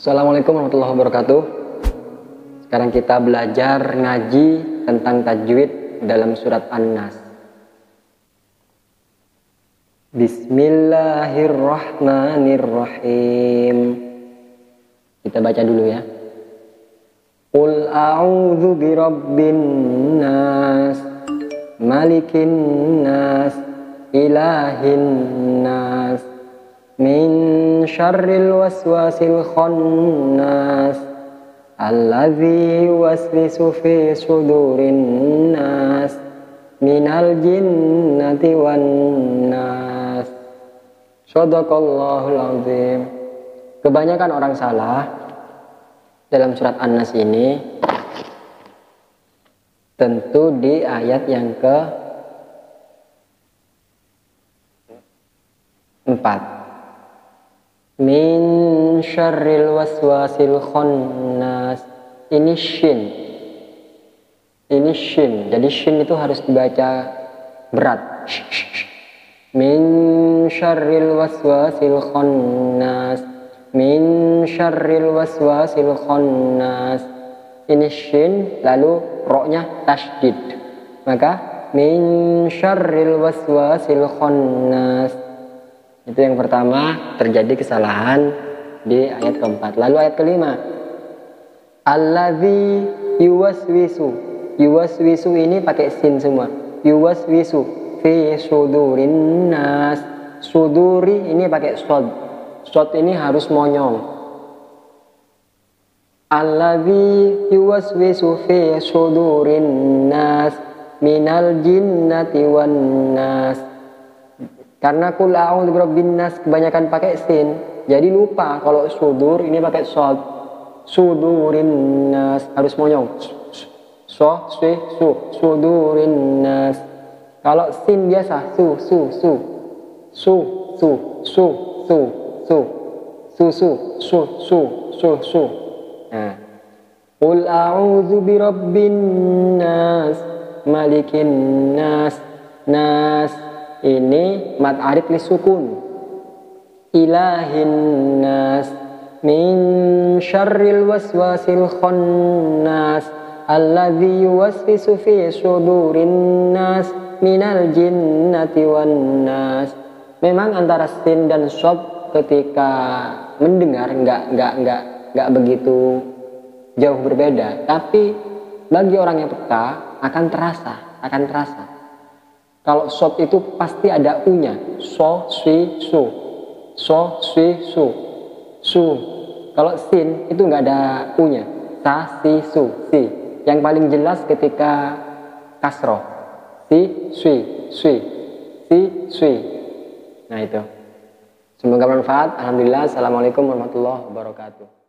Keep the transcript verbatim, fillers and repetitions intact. Assalamualaikum warahmatullahi wabarakatuh. Sekarang kita belajar ngaji tentang tajweed dalam surat An-Nas. Bismillahirrohmanirrohim. Kita baca dulu ya. Qul a'udhu bi rabbin nas, Malikin nas, Ilahin nas, Min syarril waswasil khannas, Alladzi yuwas wisuh fi sudurinnas, Minal jinnati wan nas. Shadaqallahul azim. Kebanyakan orang salah dalam surat An-Nas ini, tentu di ayat yang ke empat. Min syarril waswasil khannas. Ini shin. Ini shin. Jadi shin itu harus dibaca berat. Min syarril waswasil khannas, min syarril waswasil khannas. Ini shin, lalu roknya tasydid. Maka min syarril waswasil khannas. Itu yang pertama, terjadi kesalahan di ayat keempat. Lalu ayat kelima, Alladzi yuwas wisuh. Yuwas wisuh ini pakai sin semua. Yuwas wisuh fi sudurinnas. Suduri ini pakai shod. Shod ini harus monyong. Alladzi yuwaswisu fi sudurinnas, minal jinnati wan nas. Karena Qul a'udhu bi rabbin nas kebanyakan pakai sin, jadi lupa kalau sudur ini pakai shod. Sudurinnas harus monyong. So, si, su, sudurinnas. Kalau sin biasa, su, su, su, su, su, su, su, su, su, su, su, su, su, su. Nah, Qul a'udhu bi rabbin nas, malikin nas, nas. Ini mad arif li sukun. Ilahin nas, min syarril waswasil khannas, alladzi yuwaswisu fi sudurin nas, minal jinnati wan nas. Memang antara sin dan shod ketika mendengar nggak nggak nggak nggak begitu jauh berbeda, tapi bagi orang yang peka akan terasa, akan terasa. Kalau shod itu pasti ada u-nya. So, si, su. So, si, su. Su. Kalau sin itu nggak ada u-nya. Sa, si, su, si. Yang paling jelas ketika kasroh. Si, sui, sui, si, sui. Nah itu. Semoga bermanfaat. Alhamdulillah. Assalamualaikum warahmatullahi wabarakatuh.